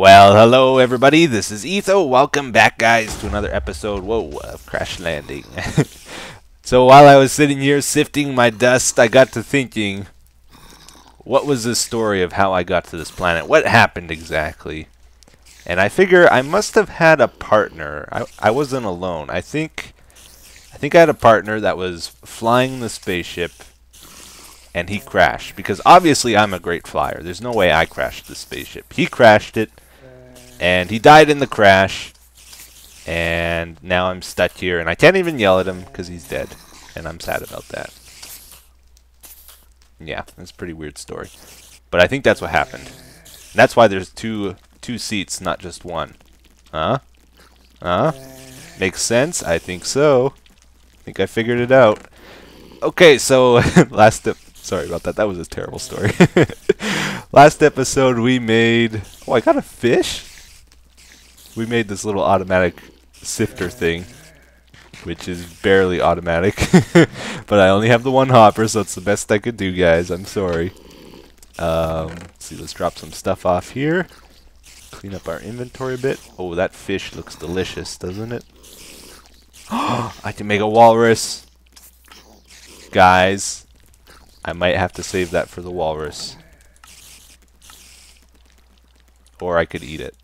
Well, hello everybody, this is Etho. Welcome back, guys, to another episode, of Crash Landing. So while I was sitting here sifting my dust, I got to thinking, what was the story of how I got to this planet? What happened exactly? And I figure I must have had a partner. I wasn't alone. I think I had a partner that was flying the spaceship, and he crashed. Because obviously I'm a great flyer. There's no way I crashed the spaceship. He crashed it, and he died in the crash. And now I'm stuck here, and I can't even yell at him because he's dead. And I'm sad about that. Yeah, that's a pretty weird story. But I think that's what happened. And that's why there's two seats, not just one. Huh? Huh? Makes sense? I think so. I think I figured it out. Okay, so last step. Sorry about that. That was a terrible story. Last episode we made... Oh, I got a fish? We made this little automatic sifter thing, which is barely automatic. But I only have the one hopper, so it's the best I could do, guys. I'm sorry. Let's see, let's drop some stuff off here. Clean up our inventory a bit. Oh, that fish looks delicious, doesn't it? I can make a walrus. Guys, I might have to save that for the walrus. Or I could eat it.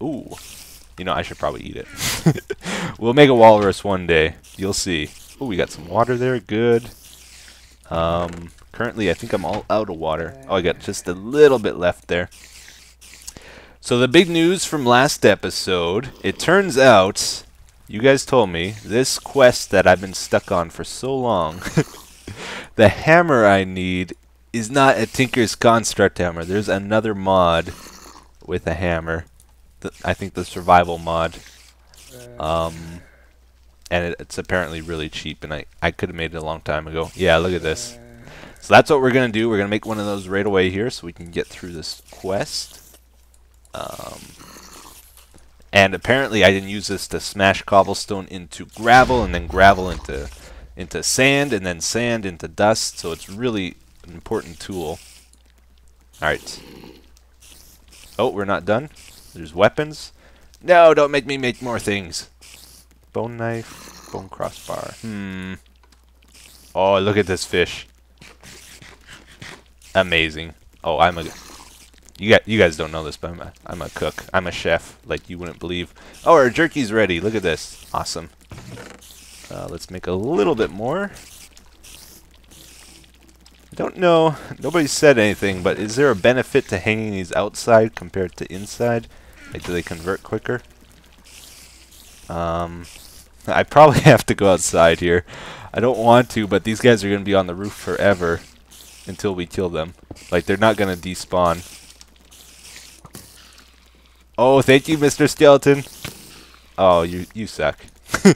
Ooh. You know, I should probably eat it. We'll make a walrus one day. You'll see. Ooh, we got some water there. Good. Currently, I think I'm all out of water. Oh, I got just a little bit left there. So the big news from last episode, it turns out, you guys told me, this quest that I've been stuck on for so long, the hammer I need is not a Tinker's Construct hammer. There's another mod with a hammer. I think the survival mod. And it's apparently really cheap, and I could have made it a long time ago. Yeah, look at this. So that's what we're going to do. We're going to make one of those right away here so we can get through this quest. And apparently I didn't use this to smash cobblestone into gravel, and then gravel into sand, and then sand into dust, so it's really an important tool. Alright. Oh, we're not done. There's weapons. No, don't make me make more things. Bone knife, bone crossbar. Oh, look at this fish. Amazing. Oh, I'm a... You guys don't know this, but I'm a cook. I'm a chef, like you wouldn't believe. Oh, our jerky's ready. Look at this. Awesome. Let's make a little bit more. I don't know. Nobody said anything, but is there a benefit to hanging these outside compared to inside? Like, do they convert quicker? I probably have to go outside here. I don't want to, but these guys are going to be on the roof forever until we kill them. Like, they're not going to despawn. Oh, thank you, Mr. Skeleton. Oh, you suck. Is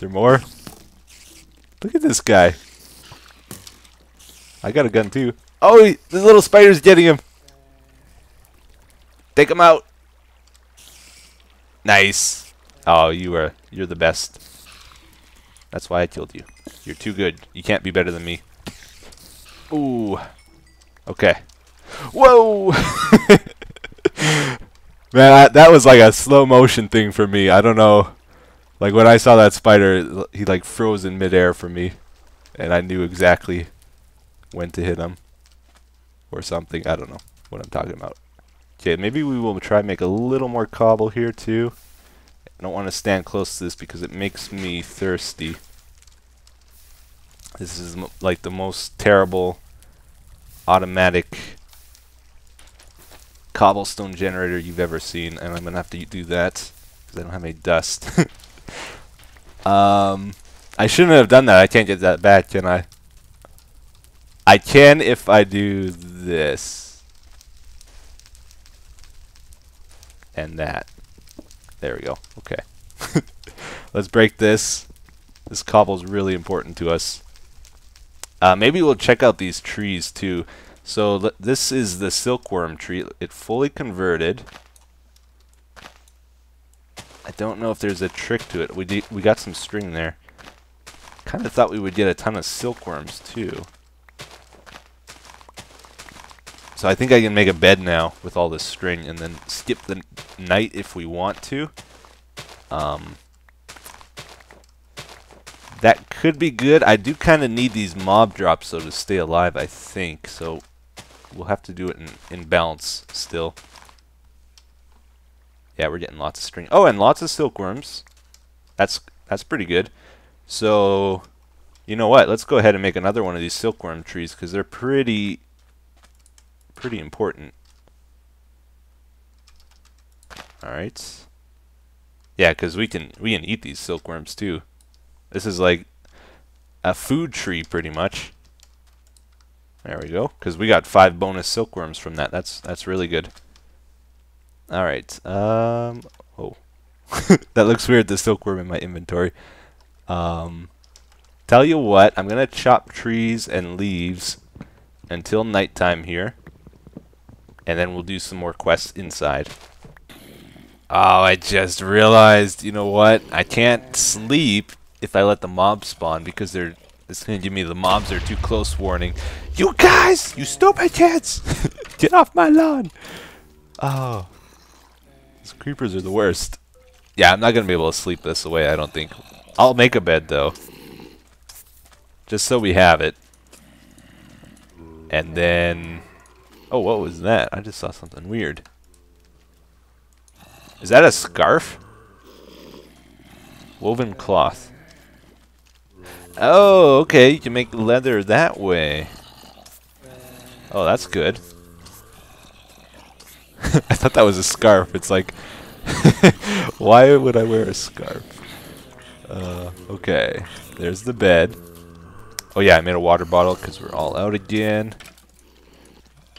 there more? Look at this guy. I got a gun too. Oh, this little spider's getting him. Take him out. Nice. Oh, you're the best. That's why I killed you. You're too good. You can't be better than me. Ooh. Okay. Whoa. Man, that was like a slow motion thing for me. I don't know. Like, when I saw that spider, he like froze in midair for me. And I knew exactly when to hit him. Or something. I don't know what I'm talking about. Okay, maybe we will try and make a little more cobble here too. I don't want to stand close to this because it makes me thirsty. This is like the most terrible automatic cobblestone generator you've ever seen, and I'm gonna have to do that because I don't have any dust. I shouldn't have done that. I can't get that back, can I? I can if I do this and that. There we go. Okay. Let's break this. This cobble is really important to us. Maybe we'll check out these trees too. So this is the silkworm tree. It fully converted. I don't know if there's a trick to it. We got some string there. Kind of thought we would get a ton of silkworms too. So I think I can make a bed now with all this string and then skip the night if we want to. That could be good. I do kind of need these mob drops though to stay alive, I think. So we'll have to do it in balance still. Yeah, we're getting lots of string. Oh, and lots of silkworms. That's pretty good. So, you know what? Let's go ahead and make another one of these silkworm trees because they're pretty important. All right. Yeah, because we can eat these silkworms too. This is like a food tree pretty much. There we go. Because we got 5 bonus silkworms from that. That's really good. All right. Oh, that looks weird. The silkworm in my inventory. Tell you what, I'm gonna chop trees and leaves until nighttime here, and then we'll do some more quests inside. Oh, I just realized. You know what? I can't sleep if I let the mobs spawn because they're. It's gonna give me the mobs are too close warning. You guys, you stupid kids, get off my lawn! Oh. These creepers are the worst. Yeah, I'm not going to be able to sleep this away, I don't think. I'll make a bed, though. Just so we have it. And then... Oh, what was that? I just saw something weird. Is that a scarf? Woven cloth. Oh, okay, you can make leather that way. Oh, that's good. I thought that was a scarf. It's like... Why would I wear a scarf? Okay, there's the bed. Oh yeah, I made a water bottle because we're all out again.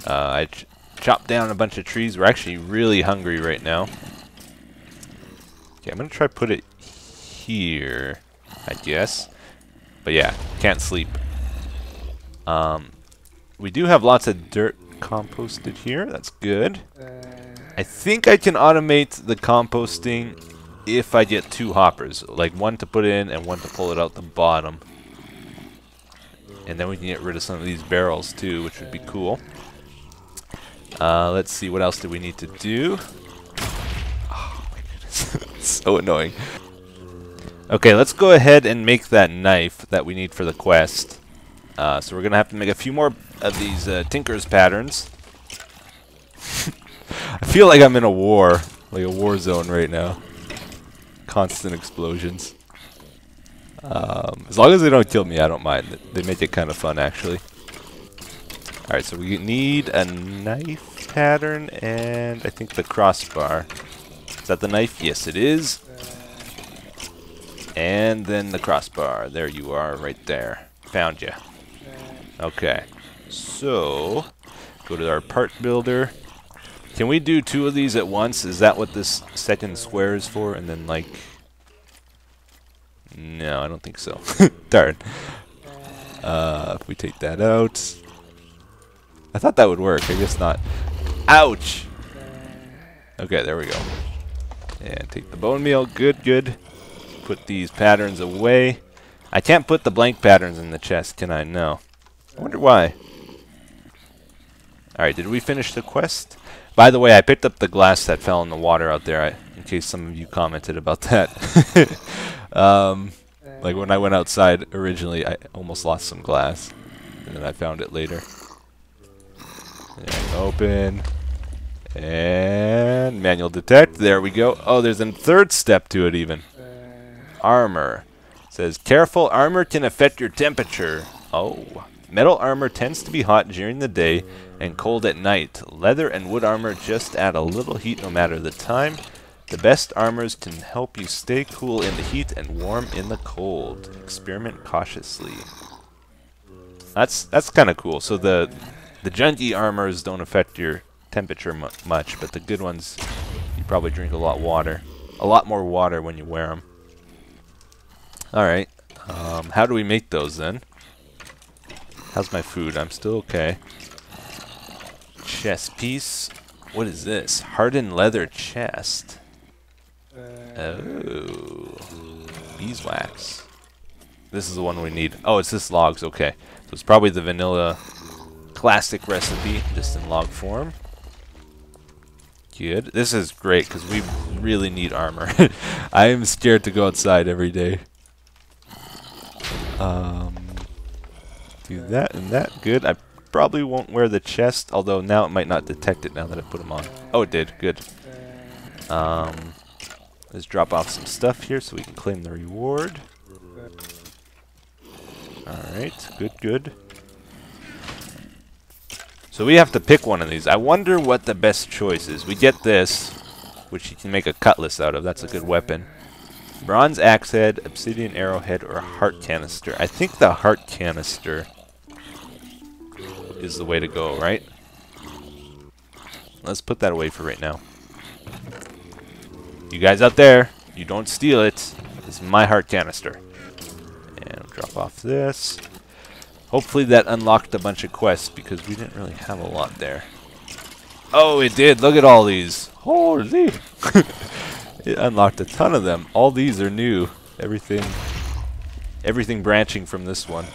I chopped down a bunch of trees. We're actually really hungry right now. Okay, I'm going to try put it here, I guess. But yeah, can't sleep. We do have lots of dirt composted here. That's good. I think I can automate the composting if I get 2 hoppers, like one to put in and one to pull it out the bottom. And then we can get rid of some of these barrels too, which would be cool. Let's see, what else do we need to do? Oh my goodness, it's so annoying. Okay, let's go ahead and make that knife that we need for the quest. So we're going to have to make a few more of these Tinker's patterns. I feel like I'm in a war, like a war zone right now. Constant explosions. As long as they don't kill me, I don't mind. They make it kind of fun, actually. Alright, so we need a knife pattern and I think the crossbar. Is that the knife? Yes, it is. And then the crossbar. There you are, right there. Found you. Okay. So, go to our part builder. Can we do 2 of these at once? Is that what this second square is for? And then like... No, I don't think so. Darn. If we take that out... I thought that would work. I guess not. Ouch! Okay, there we go. And take the bone meal. Good, good. Put these patterns away. I can't put the blank patterns in the chest, can I? No. I wonder why. Alright, did we finish the quest? By the way, I picked up the glass that fell in the water out there, in case some of you commented about that. Like when I went outside originally, I almost lost some glass. And then I found it later. And open. And manual detect. There we go. Oh, there's a 3rd step to it even. Armor. It says, careful, armor can affect your temperature. Oh. Metal armor tends to be hot during the day and cold at night. Leather and wood armor just add a little heat no matter the time. The best armors can help you stay cool in the heat and warm in the cold. Experiment cautiously. That's kind of cool. So the junky armors don't affect your temperature much, but the good ones, you probably drink a lot more water when you wear them. All right. How do we make those then? How's my food? I'm still okay. Chest piece. What is this? Hardened leather chest. Oh. Beeswax. This is the one we need. Oh, it's this logs. Okay. So it's probably the vanilla classic recipe, just in log form. Good. This is great because we really need armor. I am scared to go outside every day. Do that and that. Good. I probably won't wear the chest, although now it might not detect it now that I put them on. Oh, it did. Good. Let's drop off some stuff here so we can claim the reward. Alright. Good, good. So we have to pick one of these. I wonder what the best choice is. We get this, which you can make a cutlass out of. That's a good weapon. Bronze axe head, obsidian arrowhead, or a heart canister. I think the heart canister is the way to go, right? Let's put that away for right now. You guys out there, you don't steal it. This is my heart canister. And drop off this. Hopefully that unlocked a bunch of quests because we didn't really have a lot there. Oh, it did. Look at all these. Holy. It unlocked a ton of them. All these are new. Everything branching from this one.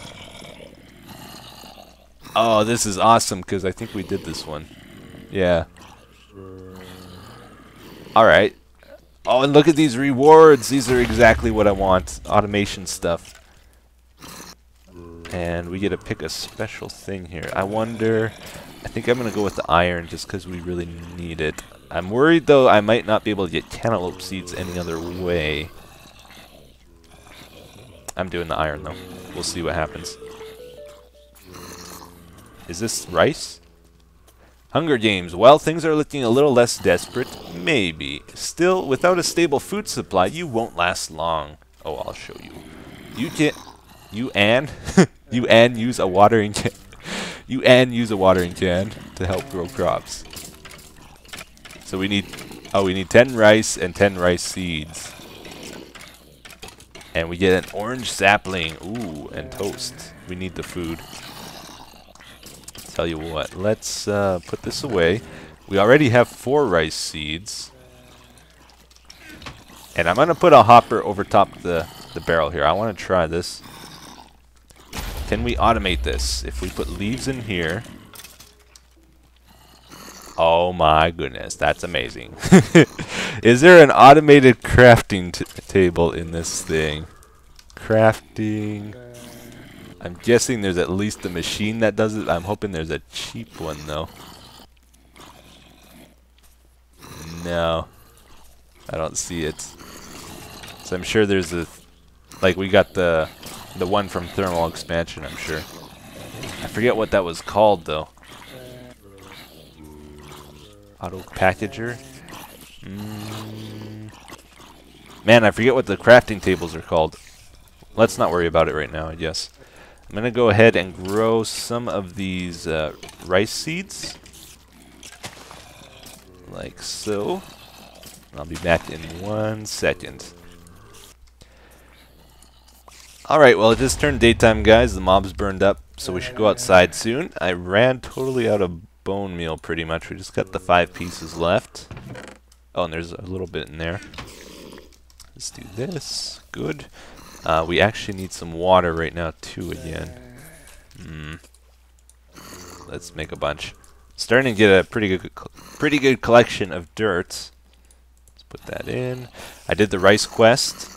Oh, this is awesome because I think we did this one. Yeah. Alright. Oh, and look at these rewards. These are exactly what I want. Automation stuff. And we get to pick a special thing here. I wonder... I think I'm going to go with the iron just because we really need it. I'm worried, though, I might not be able to get cantaloupe seeds any other way. I'm doing the iron, though. We'll see what happens. Is this rice? Hunger Games. Well, things are looking a little less desperate. Maybe. Still, without a stable food supply, you won't last long. Oh, I'll show you. You and use a watering can to help grow crops. So we need... Oh, we need 10 rice and 10 rice seeds. And we get an orange sapling. Ooh, and toast. We need the food. Tell you what, let's put this away. We already have 4 rice seeds. And I'm going to put a hopper over top the barrel here. I want to try this. Can we automate this? If we put leaves in here... Oh my goodness, that's amazing. Is there an automated crafting table in this thing? Crafting... I'm guessing there's at least a machine that does it. I'm hoping there's a cheap one, though. No. I don't see it. So I'm sure there's a... Like, we got the one from Thermal Expansion, I'm sure. I forget what that was called, though. Auto Packager? Man, I forget what the crafting tables are called. Let's not worry about it right now, I guess. I'm going to go ahead and grow some of these rice seeds. Like so. I'll be back in 1 second. Alright, well, it just turned daytime, guys. The mob's burned up, so we should go outside soon. I ran totally out of bone meal, pretty much. We just got the 5 pieces left. Oh, and there's a little bit in there. Let's do this. Good. We actually need some water right now, too, again. Let's make a bunch. Starting to get a pretty good collection of dirt. Let's put that in. I did the rice quest.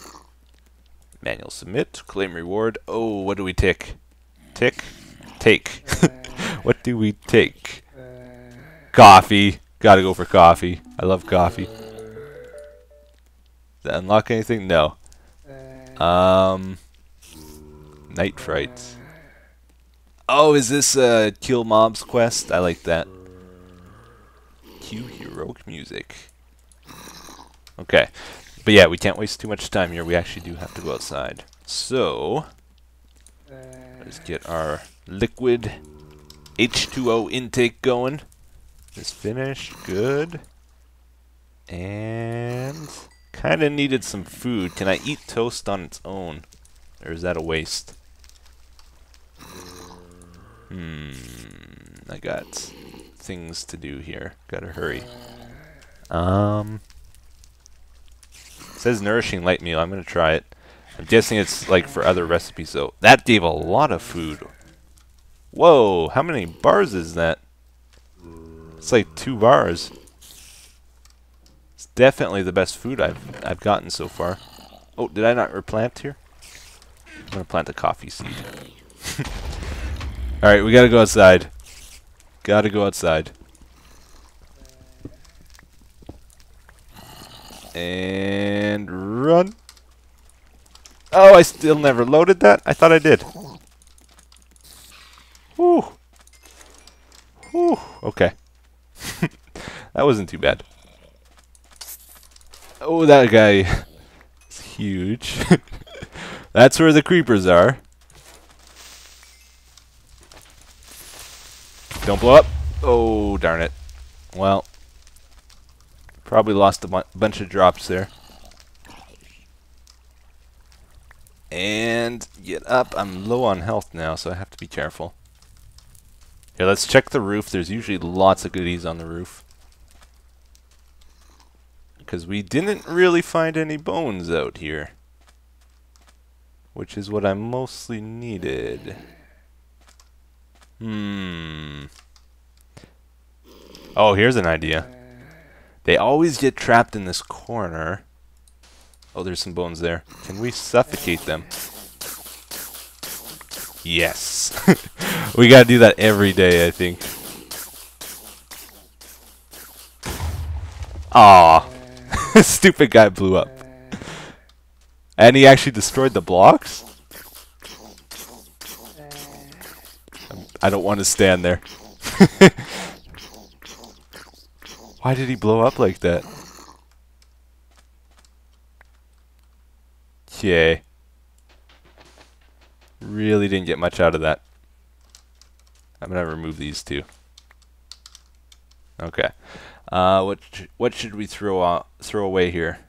Manual submit, claim reward. Oh, what do we tick? Tick? Take. What do we take? Coffee. Gotta go for coffee. I love coffee. Does that unlock anything? No. Night Fright. Oh, is this Kill Mobs quest? I like that. Cue heroic music. Okay. But yeah, we can't waste too much time here. We actually do have to go outside. So, let's get our liquid H2O intake going. Let's finish. Good. And kind of needed some food. Can I eat toast on its own? Or is that a waste? I got things to do here. Gotta hurry. It says nourishing light meal. I'm going to try it. I'm guessing it's like for other recipes, though. That gave a lot of food. Whoa, how many bars is that? It's like 2 bars. It's definitely the best food I've gotten so far. Oh, did I not replant here? I'm gonna plant a coffee seed. Alright, we gotta go outside. Gotta go outside. And run. Oh, I still never loaded that? I thought I did. Whew. Whew. Okay. That wasn't too bad. Oh, that guy is huge. That's where the creepers are. Don't blow up. Oh, darn it. Well, probably lost a bunch of drops there. And get up. I'm low on health now, so I have to be careful. Here, let's check the roof. There's usually lots of goodies on the roof. Because we didn't really find any bones out here. Which is what I mostly needed. Hmm. Oh, here's an idea. They always get trapped in this corner. Oh, there's some bones there. Can we suffocate them? Yes. We gotta do that every day, I think. Aw. Stupid guy blew up. And he actually destroyed the blocks? I don't want to stand there. Why did he blow up like that? Okay. Really didn't get much out of that. I'm gonna remove these two. Okay. What should we throw away here?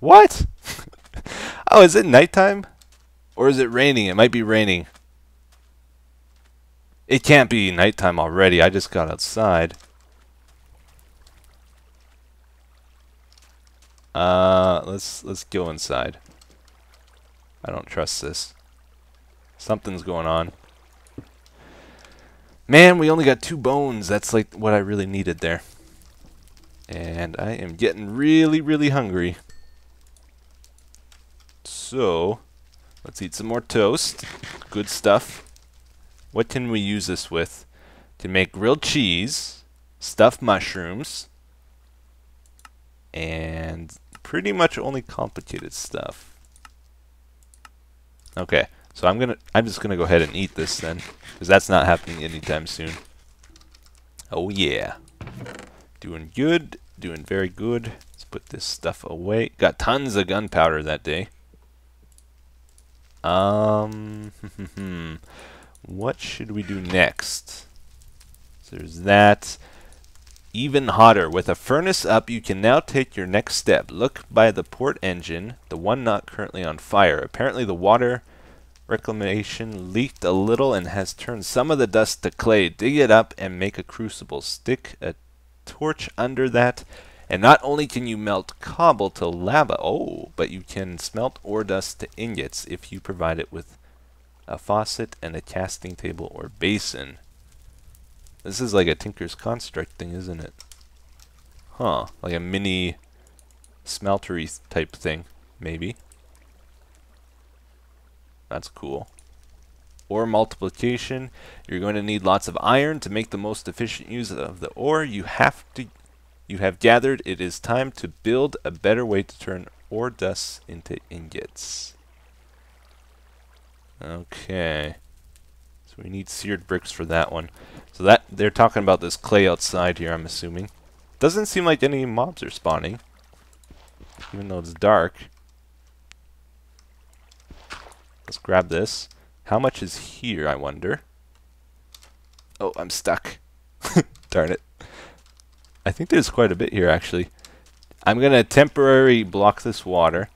What? Oh, is it nighttime? Or is it raining? It might be raining. It can't be nighttime already. I just got outside. Let's go inside. I don't trust this. Something's going on. Man, we only got 2 bones. That's like what I really needed there. And I am getting really, really hungry. So, let's eat some more toast. Good stuff. What can we use this with? To make grilled cheese, stuffed mushrooms, and pretty much only complicated stuff. Okay, so I'm just gonna go ahead and eat this then, because that's not happening anytime soon. Oh yeah, doing good, doing very good. Let's put this stuff away. Got tons of gunpowder that day. What should we do next? So there's that. Even hotter. With a furnace up, you can now take your next step. Look by the port engine, the one not currently on fire. Apparently the water reclamation leaked a little and has turned some of the dust to clay. Dig it up and make a crucible. Stick a torch under that. And not only can you melt cobble to lava, oh, but you can smelt ore dust to ingots if you provide it with a faucet and a casting table or basin. This is like a Tinker's Construct thing, isn't it? Huh, like a mini smeltery type thing, maybe. That's cool. Ore multiplication. You're going to need lots of iron to make the most efficient use of the ore. You have gathered, it is time to build a better way to turn ore dust into ingots. Okay. So we need seared bricks for that one. So that they're talking about this clay outside here, I'm assuming. Doesn't seem like any mobs are spawning. Even though it's dark. Let's grab this. How much is here, I wonder? Oh, I'm stuck. Darn it. I think there's quite a bit here, actually. I'm gonna temporarily block this water.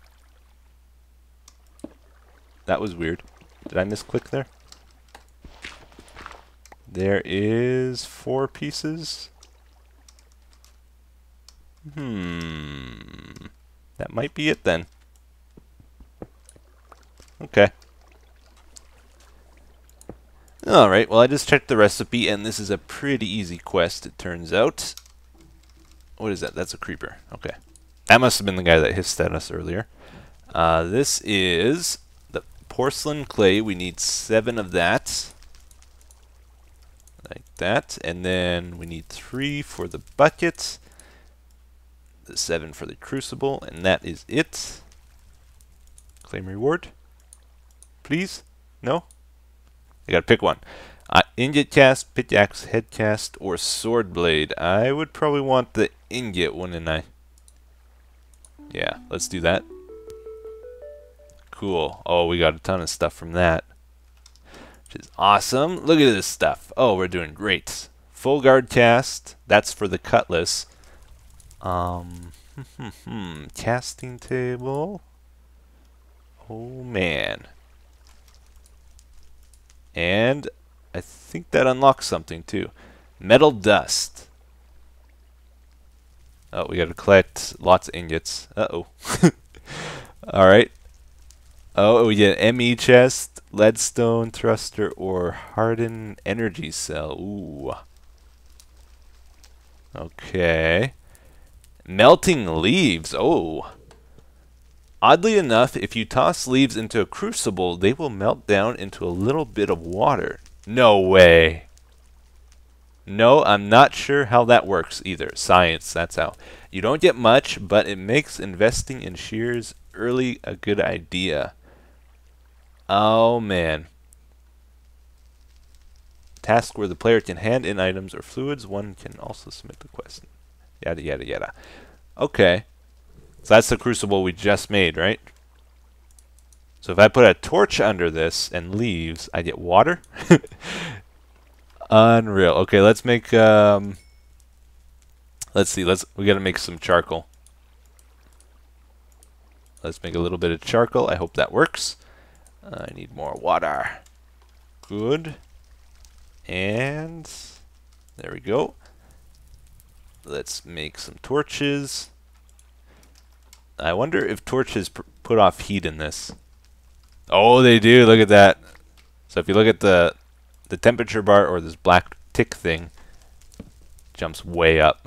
That was weird. Did I misclick there? There is 4 pieces. That might be it then. Okay. Alright, well I just checked the recipe and this is a pretty easy quest, it turns out. What is that? That's a creeper. Okay. That must have been the guy that hissed at us earlier. This is the porcelain clay. We need 7 of that. Like that. And then we need 3 for the bucket. The 7 for the crucible. And that is it. Claim reward. Please? No? I gotta pick one. Ingot cast, pickaxe, head cast, or sword blade. I would probably want the ingot, wouldn't I? Yeah, let's do that. Cool. Oh, we got a ton of stuff from that, which is awesome. Look at this stuff. Oh, we're doing great. Full guard cast. That's for the cutlass. Casting table. Oh man. And I think that unlocks something too. Metal dust. Oh, we gotta collect lots of ingots. Uh-oh. Alright. Oh, we get an ME chest, leadstone, thruster, or hardened energy cell. Ooh. Okay. Melting leaves. Oh. Oddly enough, if you toss leaves into a crucible, they will melt down into a little bit of water. No way. No, I'm not sure how that works either. Science, that's how. You don't get much, but it makes investing in shears early a good idea. Oh, man. Task where the player can hand in items or fluids. One can also submit the quest. Yada, yada, yada. Okay. So that's the crucible we just made, right? So if I put a torch under this and leaves, I get water? Unreal. Okay, let's make, let's see, we gotta make some charcoal. Let's make a little bit of charcoal. I hope that works. I need more water. Good. And there we go. Let's make some torches. I wonder if torches put off heat in this. Oh, they do. Look at that. So if you look at the temperature bar or this black tick thing, jumps way up.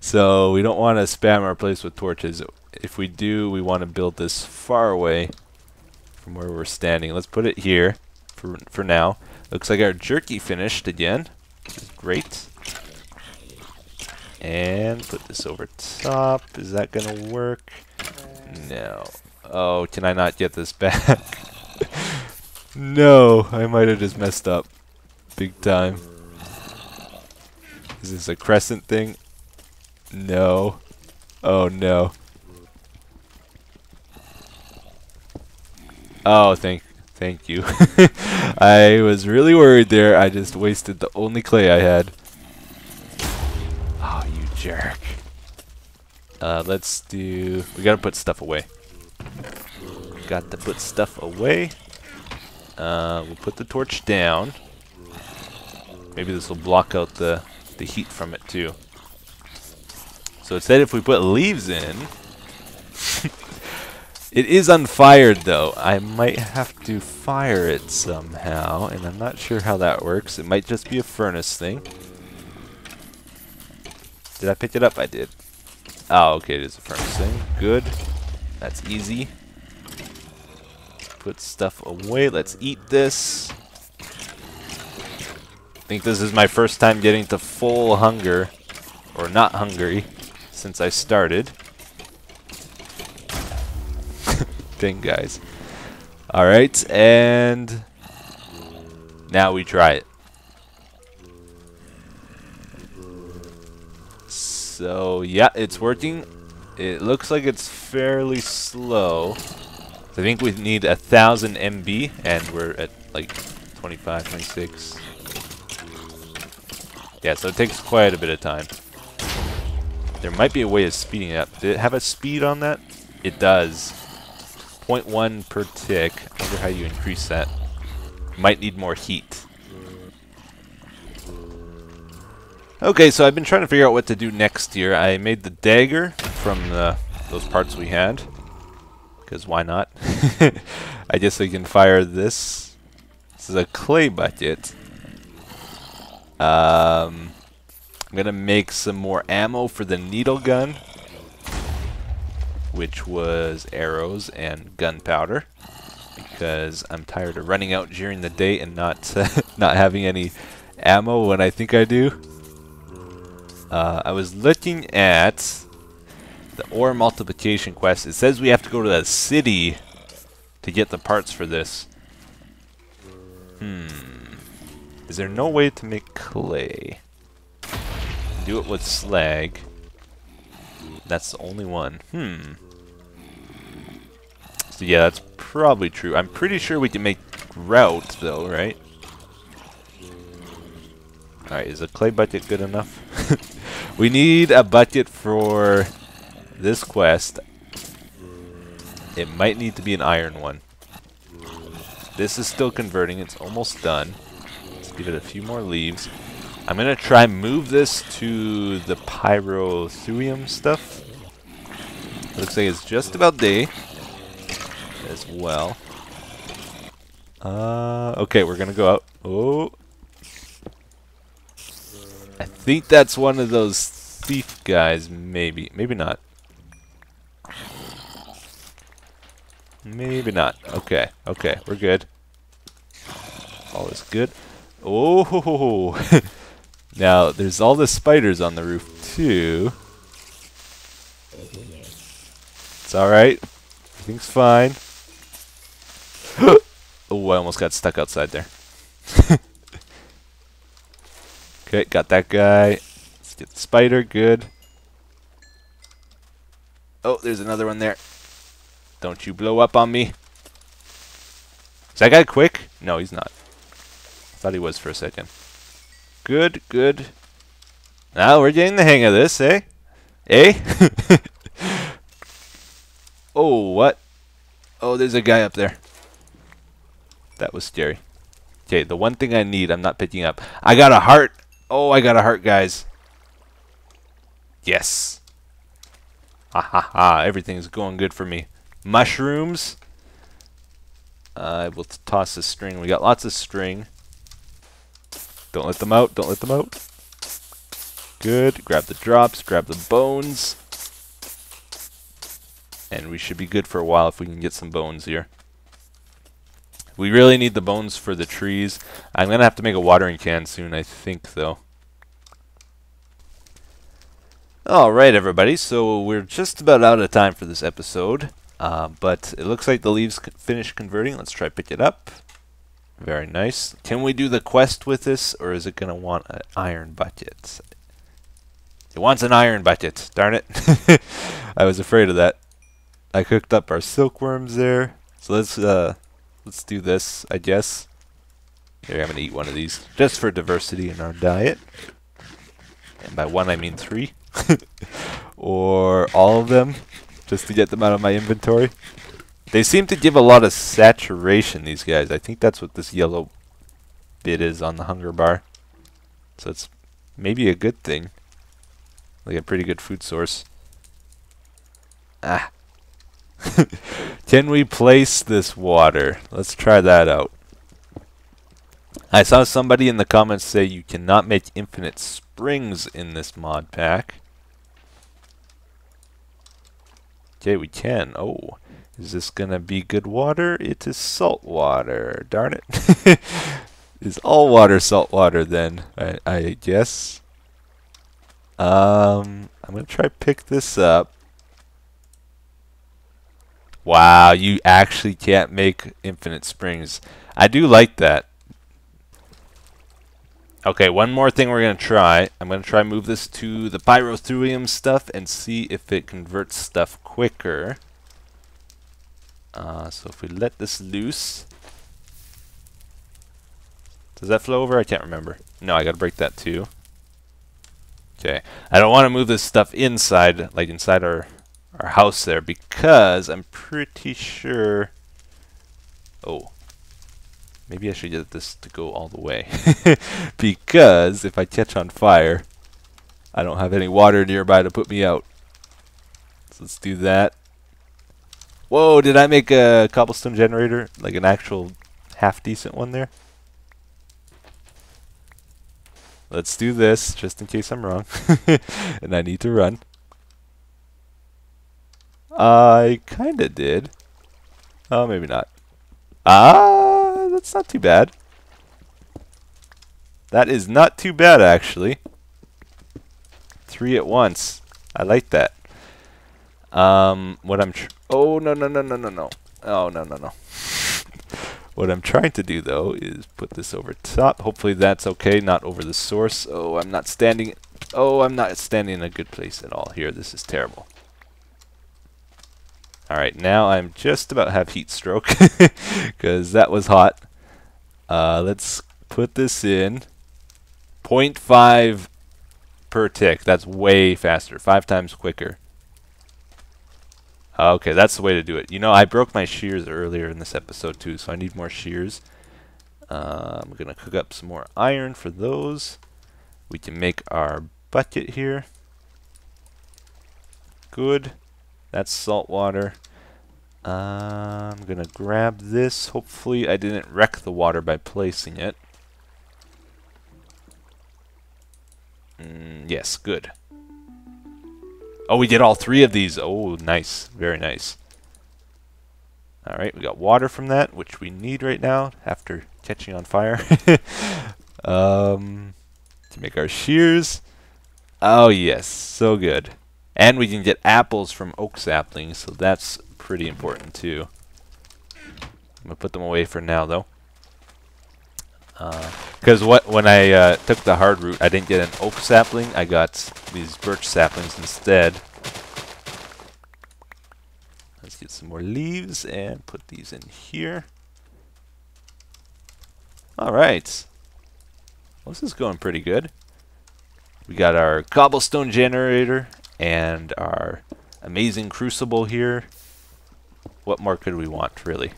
So we don't want to spam our place with torches. If we do, we want to build this far away from where we're standing. Let's put it here for now. Looks like our jerky finished again. Great. And put this over top. Is that going to work? No. Oh, can I not get this back? No, I might have just messed up. Big time. Is this a crescent thing? No. Oh, no. Oh, thank you. I was really worried there. I just wasted the only clay I had. Oh, you jerk. Let's do... We gotta put stuff away. Got to put stuff away. We'll put the torch down. Maybe this will block out the heat from it too. So it said if we put leaves in... It is unfired though. I might have to fire it somehow. And I'm not sure how that works. It might just be a furnace thing. Did I pick it up? I did. Oh, okay, it is a furnace thing. Good. That's easy. Put stuff away. Let's eat this. I think this is my first time getting to full hunger. Or not hungry. Since I started. Dang, guys. Alright, and... Now we try it. So, yeah, it's working. It looks like it's fairly slow. I think we need 1,000 MB, and we're at like 25, 26. Yeah, so it takes quite a bit of time. There might be a way of speeding it up. Did it have a speed on that? It does. 0.1 per tick. I wonder how you increase that. Might need more heat. Okay, so I've been trying to figure out what to do next here. I made the dagger from those parts we had. Because why not? I guess we can fire this. This is a clay bucket. I'm gonna make some more ammo for the needle gun, which was arrows and gunpowder, because I'm tired of running out during the day and not having any ammo when I think I do. I was looking at the ore multiplication quest. It says we have to go to the city to get the parts for this. Is there no way to make clay? Do it with slag. That's the only one. So yeah, that's probably true. I'm pretty sure we can make grout though, right? Alright, is a clay bucket good enough? We need a bucket for this quest. It might need to be an iron one. This is still converting. It's almost done. Let's give it a few more leaves. I'm going to try move this to the Pyrotheum stuff. Looks like it's just about day as well. Okay, we're going to go out. Oh. I think that's one of those thief guys, maybe. Maybe not. Maybe not. Okay, okay, we're good. All is good. Oh, ho, ho, ho. Now there's all the spiders on the roof too. It's all right. Everything's fine. Oh, I almost got stuck outside there. Okay, got that guy. Let's get the spider. Good. Oh, there's another one there. Don't you blow up on me. Is that guy quick? No, he's not. Thought he was for a second. Good, good. Now we're getting the hang of this, eh? Eh? Oh, what? Oh, there's a guy up there. That was scary. Okay, the one thing I need, I'm not picking up. I got a heart. Oh, I got a heart, guys. Yes. Ha ha ha. Everything's going good for me. Mushrooms. I will toss the string. We got lots of string. Don't let them out, don't let them out. Good, grab the drops, grab the bones. And we should be good for a while if we can get some bones here. We really need the bones for the trees. I'm gonna have to make a watering can soon, I think, though. Alright, everybody, so we're just about out of time for this episode. But it looks like the leaves finished converting. Let's try pick it up. Very nice. Can we do the quest with this, or is it going to want an iron bucket? It wants an iron bucket. Darn it. I was afraid of that. I cooked up our silkworms there. So let's do this, I guess. Here, I'm going to eat one of these just for diversity in our diet. And by one, I mean 3. Or all of them, just to get them out of my inventory. They seem to give a lot of saturation, these guys. I think that's what this yellow bit is on the hunger bar. So it's maybe a good thing. Like a pretty good food source. Ah. Can we place this water? Let's try that out. I saw somebody in the comments say you cannot make infinite springs in this mod pack. Okay, we can. Oh. Is this gonna be good water? It is salt water. Darn it. Is all water salt water then? I guess. I'm gonna try pick this up. Wow, you actually can't make infinite springs. I do like that. Okay, one more thing we're gonna try. I'm gonna try move this to the Pyrotheum stuff and see if it converts stuff quicker. So if we let this loose, does that flow over? I can't remember. No, I gotta break that too. Okay, I don't want to move this stuff inside, like inside our house there, because I'm pretty sure. Oh, maybe I should get this to go all the way, because if I catch on fire, I don't have any water nearby to put me out. So let's do that. Whoa, did I make a cobblestone generator? Like an actual half-decent one there? Let's do this, just in case I'm wrong. And I need to run. I kinda did. Oh, maybe not. Ah, that's not too bad. That is not too bad, actually. 3 at once. I like that. What I'm... oh, no, no, no, no, no, no. Oh, no, no, no. What I'm trying to do, though, is put this over top. Hopefully that's okay, not over the source. Oh, I'm not standing... oh, I'm not standing in a good place at all here. This is terrible. Alright, now I'm just about to have heat stroke, because that was hot. Let's put this in. 0.5 per tick. That's way faster. 5 times quicker. Okay, that's the way to do it. You know, I broke my shears earlier in this episode too, so I need more shears. I'm going to cook up some more iron for those. We can make our bucket here. Good. That's salt water. I'm going to grab this. Hopefully I didn't wreck the water by placing it. Yes, good. Oh, we did all 3 of these. Oh, nice. Very nice. Alright, we got water from that, which we need right now after catching on fire. To make our shears. Oh, yes. So good. And we can get apples from oak saplings, so that's pretty important, too. I'm going to put them away for now, though. Because when I took the hard route, I didn't get an oak sapling. I got these birch saplings instead. Let's get some more leaves and put these in here. Alright. Well, this is going pretty good. We got our cobblestone generator and our amazing crucible here. What more could we want, really?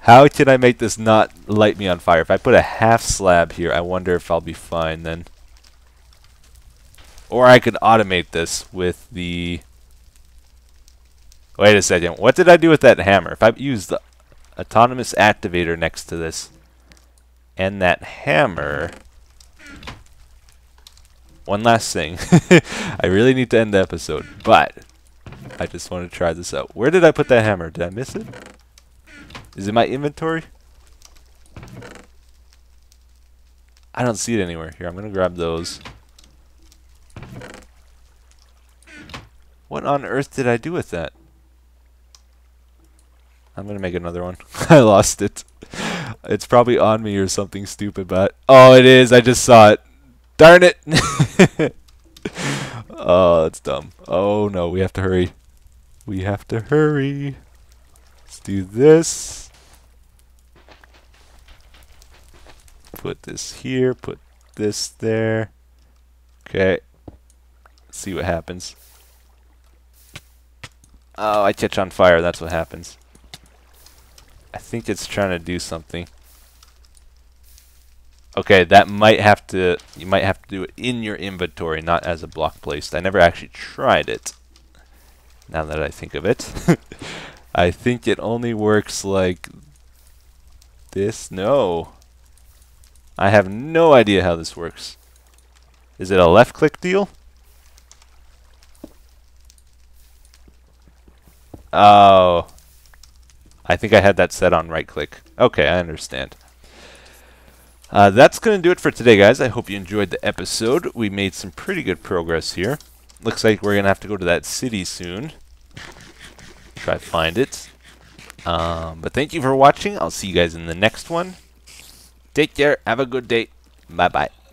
How can I make this not light me on fire? If I put a half slab here, I wonder if I'll be fine then. Or I could automate this with the... wait a second. What did I do with that hammer? If I use the autonomous activator next to this and that hammer... one last thing. I really need to end the episode, but I just want to try this out. Where did I put that hammer? Did I miss it? Is it my inventory? I don't see it anywhere. Here, I'm going to grab those. What on earth did I do with that? I'm going to make another one. I lost it. It's probably on me or something stupid, but... oh, it is. I just saw it. Darn it. Oh, that's dumb. Oh, no. We have to hurry. We have to hurry. Let's do this. Put this here. Put this there. Okay. Let's see what happens. Oh, I catch on fire. That's what happens. I think it's trying to do something. Okay, that might have to... you might have to do it in your inventory, not as a block placed. I never actually tried it. Now that I think of it. I think it only works like this. No. I have no idea how this works. Is it a left click deal? Oh. I think I had that set on right click. Okay, I understand. That's going to do it for today, guys. I hope you enjoyed the episode. We made some pretty good progress here. Looks like we're going to have to go to that city soon. Try to find it. But thank you for watching. I'll see you guys in the next one. Take care. Have a good day. Bye-bye.